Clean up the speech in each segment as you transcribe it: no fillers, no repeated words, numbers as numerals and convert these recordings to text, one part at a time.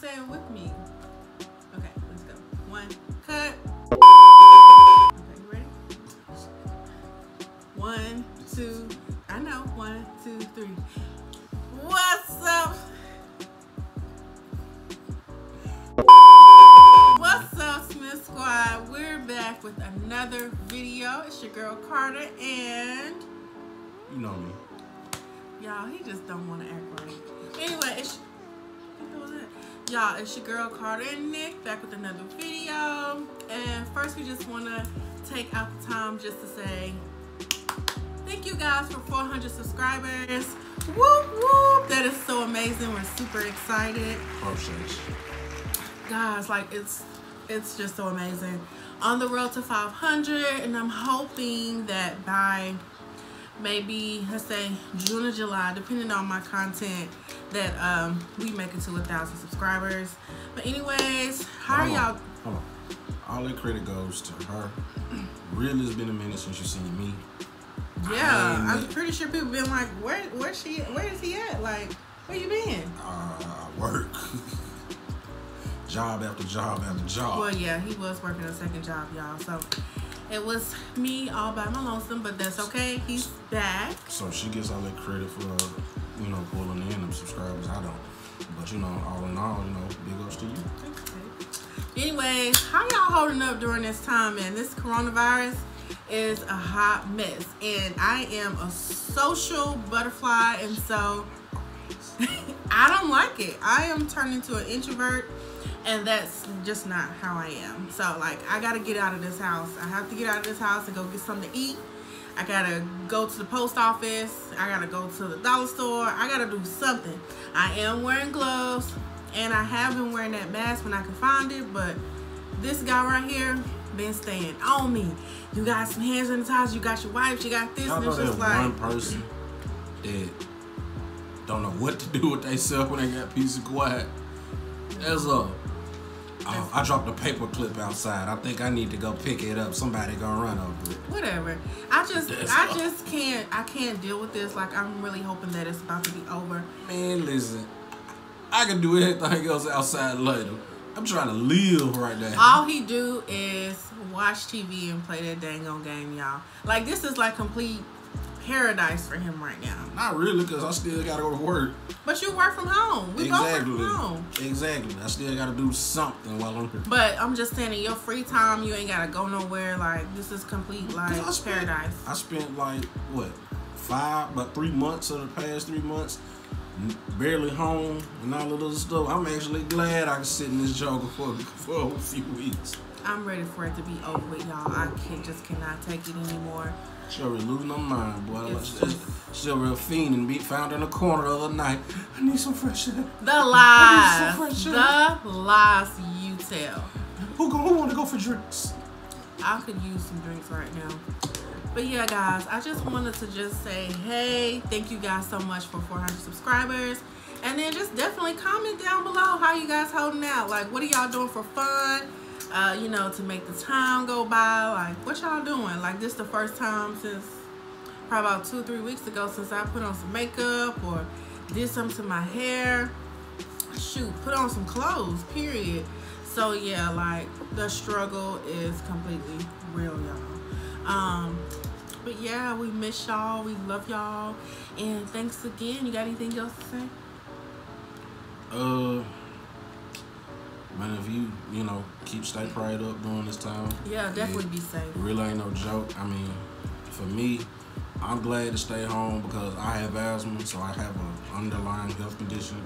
saying with me. Okay, let's go. One, cut. Okay, you ready? One, two, I know. One, two, three. What's up? What's up, Smith Squad? We're back with another video. It's your girl Carter and... You know me. Y'all, he just don't want to act right. Anyway, y'all, it's your girl Carter and Nick back with another video. And first, we just want to take out the time just to say thank you guys for 400 subscribers. Whoop, whoop. That is so amazing. We're super excited. Guys, like, it's just so amazing. On the road to 500, and I'm hoping that by maybe, let's say, June or July, depending on my content, that we make it to 1,000 subscribers. But anyways, how are y'all? Hold on. All the credit goes to her. Really, it's been a minute since you've seen me. Yeah, I'm pretty sure people been like, where is he at? Like, where you been? Work. Job after job after job. Well, yeah, he was working a second job, y'all, so it was me all by my lonesome, but that's okay. He's back. So she gets all that credit for, you know, pulling in them subscribers. I don't. But, you know, all in all, you know, big ups to you. Okay. Anyways, how y'all holding up during this time, man? This coronavirus is a hot mess. And I am a social butterfly, and so I don't like it. I am turning into an introvert. And that's just not how I am. So, like, I gotta get out of this house. I have to get out of this house and go get something to eat. I gotta go to the post office. I gotta go to the dollar store. I gotta do something. I am wearing gloves, and I have been wearing that mask when I could find it, but this guy right here been staying on me. You got some hand sanitizer, you got your wipes, you got this, and it's just like one person that don't know what to do with themselves when they got peace and quiet. As a I dropped a paper clip outside. I think I need to go pick it up. Somebody gonna run over it. Whatever. I just can't. I can't deal with this. Like, I'm really hoping that it's about to be over. Man, listen. I can do anything else outside later. I'm trying to live right now. All he do is watch TV and play that dang old game, y'all. Like, this is like complete paradise for him right now. Not really, because I still gotta go to work. But you work from home. We both work from home. Exactly. I still gotta do something while I'm here. But I'm just saying, in your free time, you ain't gotta go nowhere. Like, this is complete, like, paradise. I spent like, what, about 3 months of the past 3 months barely home and all of this stuff. I'm actually glad I can sit in this job for a few weeks. I'm ready for it to be over with, y'all. I just cannot take it anymore. She already losing her mind, boy. She already fiending, be found in the corner the other night. I need some fresh air. The lies. The lies you tell. Who want to go for drinks? I could use some drinks right now. But yeah, guys, I just wanted to just say, hey, thank you guys so much for 400 subscribers. And then just definitely comment down below how you guys holding out. Like, what are y'all doing for fun? You know, to make the time go by. Like, what y'all doing? Like, this the first time since probably about 2 or 3 weeks ago since I put on some makeup or did something to my hair. Shoot, put on some clothes, period. So yeah, like, the struggle is completely real, y'all. But yeah, we miss y'all, we love y'all, and thanks again. You got anything else to say? Man, if you know, keep stay prayed up during this time. Yeah, definitely be safe. Really ain't no joke. I mean, for me, I'm glad to stay home because I have asthma, so I have an underlying health condition.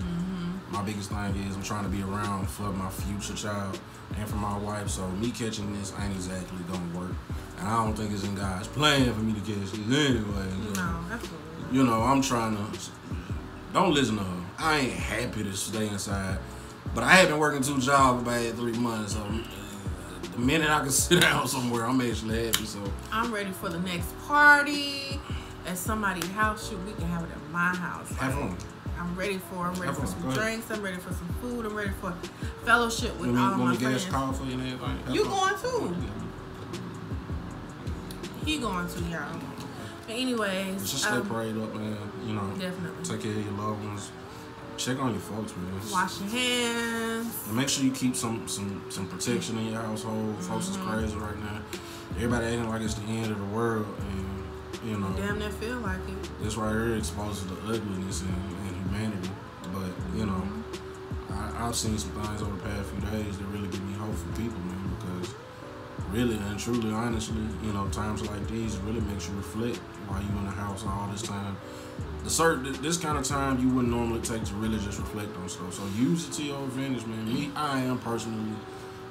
My biggest thing is I'm trying to be around for my future child and for my wife, so me catching this ain't exactly gonna work. And I don't think it's in God's plan for me to catch this anyway. No, absolutely not. You know, I'm trying to, don't listen to her. I ain't happy to stay inside. But I have been working 2 jobs for about 3 months, so the minute I can sit down somewhere, I'm actually happy. So I'm ready for the next party at somebody's house. Shoot, we can have it at my house. Have fun. I'm ready for some drinks. I'm ready for some food. I'm ready for fellowship with all my friends. You going too? He going too, y'all. But anyways, just stay prayed up, man. You know, definitely take care of your loved ones. Check on your folks, man. Wash your hands. And make sure you keep some protection in your household. Folks is crazy right now. Everybody acting like it's the end of the world, and you know. Damn, that feel like it. This right here exposes the ugliness and humanity. But you know, I've seen some things over the past few days that really give me hope for people, man. Because really and truly, honestly, you know, times like these really makes you reflect while you in the house all this time. This kind of time you wouldn't normally take to really just reflect on stuff. So use it to your advantage, man. Me, I am personally,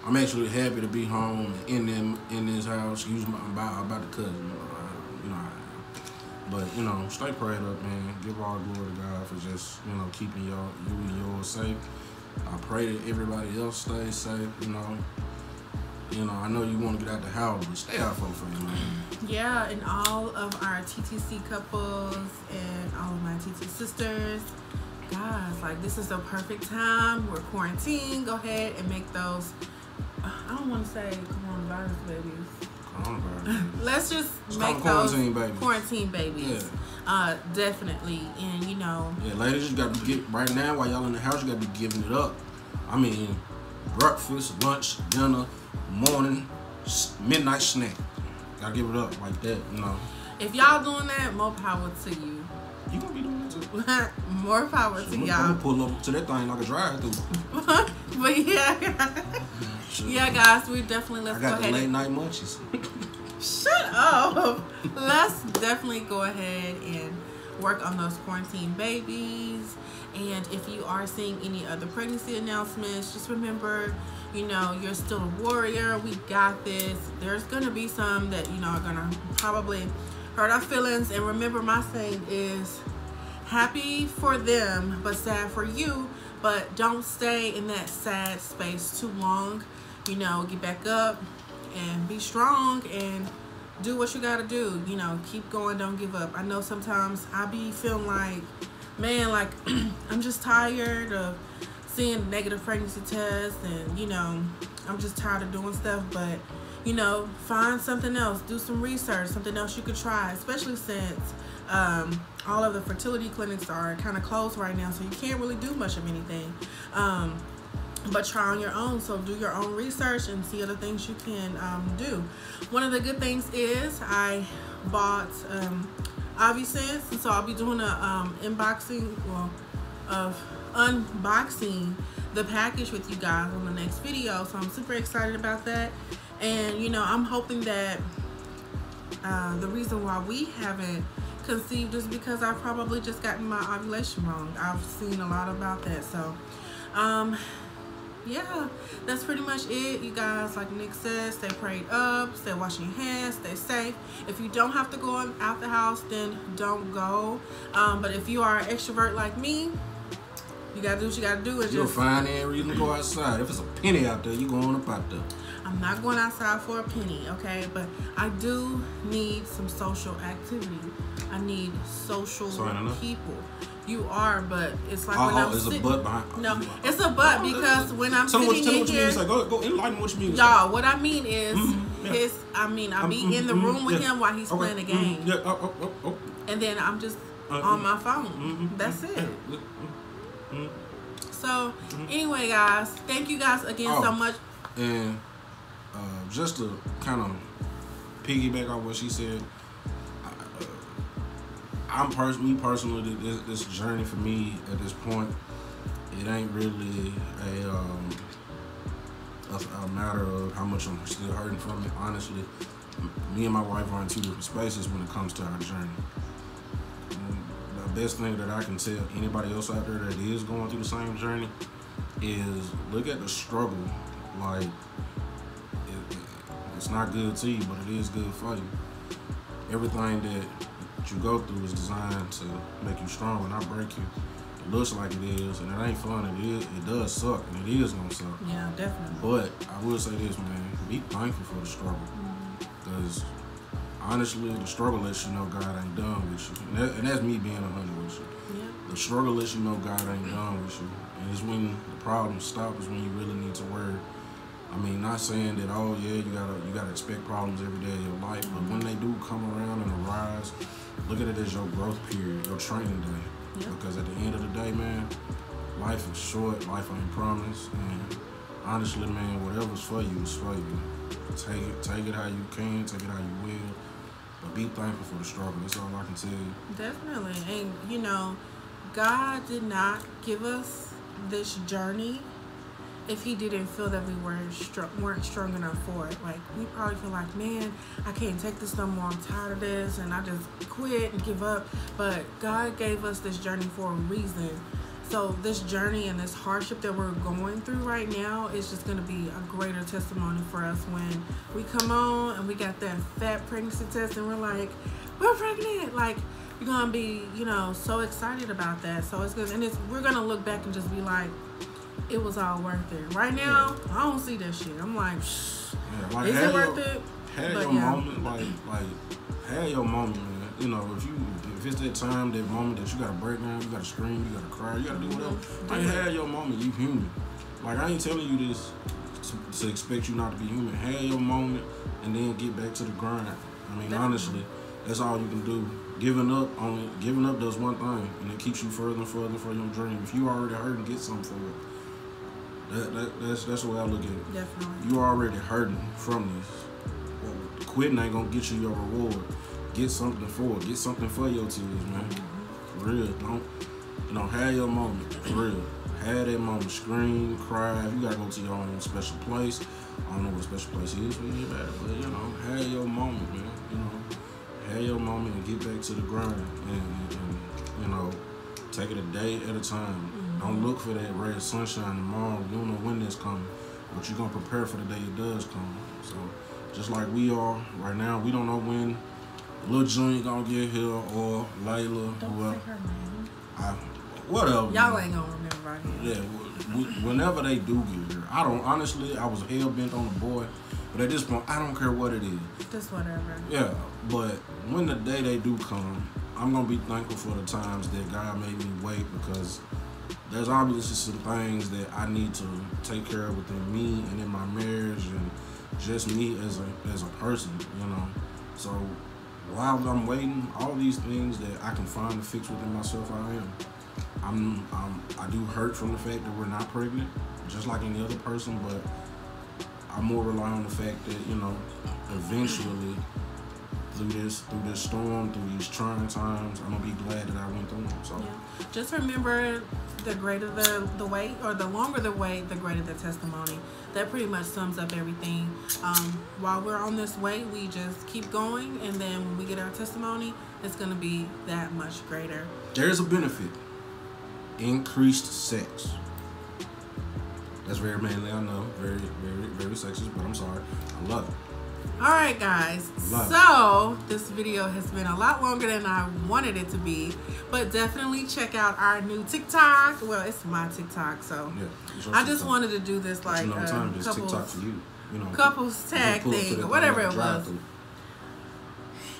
I'm actually happy to be home and in this house. I'm about to cut, you know, but you know, stay prayed up, man. Give all glory to God for just, you know, keeping y'all, you and yours safe. I pray that everybody else stays safe, you know. You know, I know you want to get out the house, but stay out for you, man. Yeah, and all of our TTC couples and all of my TT sisters, guys, like, this is the perfect time. We're quarantined. Go ahead and make those, I don't want to say coronavirus babies. Coronavirus. Let's just make those quarantine babies. Yeah. Definitely. And, you know. Yeah, ladies, you got to get, right now, while y'all in the house, you got to be giving it up. I mean, breakfast, lunch, dinner, morning, midnight snack. Gotta give it up like that, you know. If y'all doing that, more power to you. You gonna be doing it too. More power to y'all. I'm gonna pull up to that thing like a drive-through. But yeah, yeah, guys, we definitely let's go ahead. I got the late night munchies. Shut up. Let's definitely go ahead and work on those quarantine babies. And if you are seeing any other pregnancy announcements, just remember, you know, you're still a warrior. We got this. There's gonna be some that, you know, are gonna probably hurt our feelings. And remember, my saying is, happy for them, but sad for you. But don't stay in that sad space too long. You know, get back up and be strong and do what you gotta do. You know, keep going. Don't give up. I know sometimes I be feeling like, man, like, I'm just tired of seeing negative pregnancy tests, and, you know, I'm just tired of doing stuff. But, you know, find something else. Do some research, something else you could try, especially since all of the fertility clinics are kind of closed right now, so you can't really do much of anything. But try on your own. So do your own research and see other things you can do. One of the good things is I bought OviSense, and so I'll be doing a unboxing the package with you guys on the next video. So I'm super excited about that. And you know, I'm hoping that the reason why we haven't conceived is because I've probably just gotten my ovulation wrong. I've seen a lot about that. So yeah, that's pretty much it, you guys. Like Nick says, stay prayed up, stay washing your hands, stay safe. If you don't have to go out the house, then don't go. But if you are an extrovert like me, you gotta do what you gotta do. You'll find every reason to go outside. If it's a penny out there, you going up out there. I'm not going outside for a penny, okay? But I do need some social activity. I need social people. You are, but it's like when I'm sitting. No, it's a but because when I'm sitting in here, go enlighten what you mean. Y'all, what I mean is, I be in the room with him while he's playing a game. Yeah. And then I'm just on my phone. That's it. So anyway, guys, thank you guys again so much. And just to kind of piggyback on what she said, personally, this journey for me at this point, it ain't really a matter of how much I'm still hurting from it. Honestly, me and my wife are in two different spaces when it comes to our journey. Best thing that I can tell anybody else out there that is going through the same journey is look at the struggle. Like, it's not good to you, but it is good for you. Everything that you go through is designed to make you strong and not break you. It looks like it is, and it ain't fun. It does suck, and it is gonna suck. Yeah, definitely. But I will say this, man, be thankful for the struggle, because honestly, the struggle lets you know God ain't done with you. And that's me being 100 with you. Yeah. The struggle lets you know God ain't done with you. And it's when the problems stop is when you really need to worry. I mean, not saying that, oh yeah, you gotta expect problems every day of your life, but when they do come around and arise, look at it as your growth period, your training day. Yeah. Because at the end of the day, man, life is short, life ain't promised, and honestly, man, whatever's for you is for you. Take it how you can, take it how you will, but be thankful for the struggle. That's all I can tell you. Definitely. And, you know, God did not give us this journey if he didn't feel that we weren't strong enough for it. Like, we probably feel like, man, I can't take this no more, I'm tired of this, and I just quit and give up. But God gave us this journey for a reason. So this journey and this hardship that we're going through right now is just going to be a greater testimony for us when we come on and we got that fat pregnancy test and we're like, we're pregnant. Like, you're going to be, you know, so excited about that. So it's good. And we're going to look back and just be like, it was all worth it. Right now, yeah. I don't see that shit. I'm like, yeah, like, is it worth it? Have your moment, like, have your moment, man. You know, if it's that time, that moment that you gotta break down, you gotta scream, you gotta cry, you gotta do whatever. Like, have your moment. You human. Like, I ain't telling you this to expect you not to be human. Have your moment and then get back to the grind. I mean, honestly, that's all you can do. Giving up does one thing, and it keeps you further and further from your dream. If you already hurting, get something for it. That's the way I look at it. Definitely. You already hurting from this. Quitting ain't gonna get you your reward. Get something for it. Get something for your tears, man. For real. Don't, you know, have your moment. For real. Have that moment. Scream, cry. You gotta go to your own special place. I don't know what special place is for you, but you know, have your moment, man. You know, have your moment and get back to the grind. And you know, take it a day at a time. Don't look for that red sunshine tomorrow. You don't know when that's coming, but you're going to prepare for the day it does come. So, just like we are right now, we don't know when Lil Junior going to get here or Layla. Don't whoever. Her name. Whatever. Y'all ain't going to remember right now. Yeah, whenever they do get here. I don't, honestly, I was hell-bent on the boy, but at this point, I don't care what it is. Just whatever. Yeah, but when the day they do come, I'm going to be thankful for the times that God made me wait, because there's obviously some things that I need to take care of within me and in my marriage and just me as a person, you know. So while I'm waiting, all these things that I can find to fix within myself, I am. I do hurt from the fact that we're not pregnant, just like any other person, but I more rely on the fact that, you know, eventually through this storm, through these trying times, I'm gonna be glad that I went through them. So yeah. Just remember, the greater the wait, or the longer the wait, the greater the testimony. That pretty much sums up everything. While we're on this wait, we just keep going, and then when we get our testimony, it's gonna be that much greater. There's a benefit: increased sex. That's very manly, I know, very, very, very sexist, but I'm sorry, I love it. All right, guys, so this video has been a lot longer than I wanted it to be, but definitely check out our new TikTok. Well, it's my TikTok, so yeah, I just wanted to do this, like, couples tag thing, or whatever it was.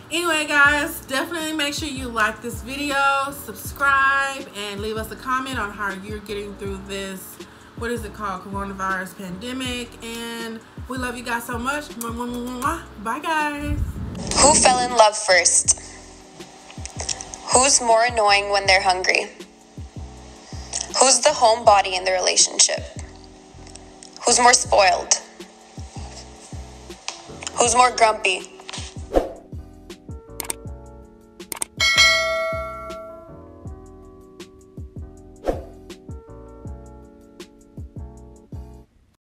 Anyway, guys, definitely make sure you like this video, subscribe, and leave us a comment on how you're getting through this, what is it called, coronavirus pandemic. And we love you guys so much. Bye, guys. Who fell in love first? Who's more annoying when they're hungry? Who's the homebody in the relationship? Who's more spoiled? Who's more grumpy?